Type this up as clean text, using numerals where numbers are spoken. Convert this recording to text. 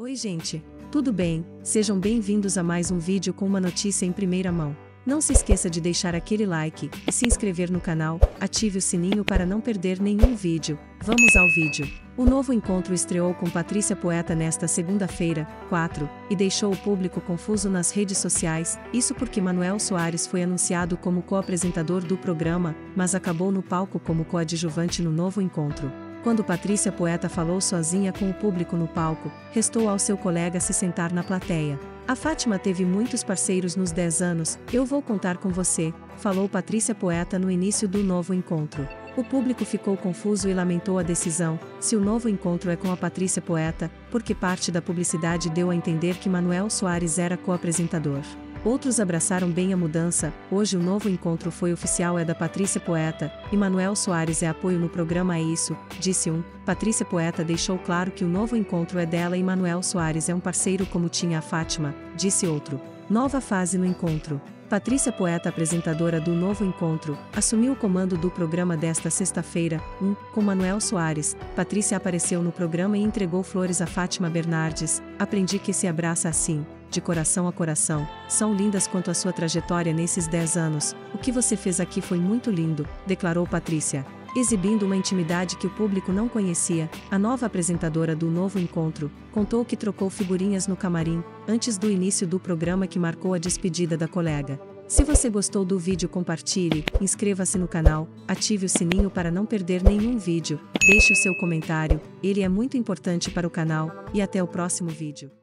Oi gente, tudo bem? Sejam bem-vindos a mais um vídeo com uma notícia em primeira mão. Não se esqueça de deixar aquele like, se inscrever no canal, ative o sininho para não perder nenhum vídeo. Vamos ao vídeo. O Novo Encontro estreou com Patrícia Poeta nesta segunda-feira, 4, e deixou o público confuso nas redes sociais, isso porque Manoel Soares foi anunciado como co-apresentador do programa, mas acabou no palco como coadjuvante no Novo Encontro. Quando Patrícia Poeta falou sozinha com o público no palco, restou ao seu colega se sentar na plateia. A Fátima teve muitos parceiros nos 10 anos, eu vou contar com você, falou Patrícia Poeta no início do Novo Encontro. O público ficou confuso e lamentou a decisão, se o Novo Encontro é com a Patrícia Poeta, porque parte da publicidade deu a entender que Manoel Soares era co-apresentador. Outros abraçaram bem a mudança, hoje o Novo Encontro foi oficial é da Patrícia Poeta, e Manoel Soares é apoio no programa é isso, disse um. Patrícia Poeta deixou claro que o Novo Encontro é dela e Manoel Soares é um parceiro como tinha a Fátima, disse outro. Nova fase no encontro. Patrícia Poeta, apresentadora do Novo Encontro, assumiu o comando do programa desta sexta-feira, 1, com Manoel Soares. Patrícia apareceu no programa e entregou flores a Fátima Bernardes. Aprendi que se abraça assim, de coração a coração. São lindas quanto a sua trajetória nesses 10 anos. O que você fez aqui foi muito lindo, declarou Patrícia. Exibindo uma intimidade que o público não conhecia, a nova apresentadora do Novo Encontro contou que trocou figurinhas no camarim, antes do início do programa que marcou a despedida da colega. Se você gostou do vídeo, compartilhe, inscreva-se no canal, ative o sininho para não perder nenhum vídeo, deixe o seu comentário, ele é muito importante para o canal, e até o próximo vídeo.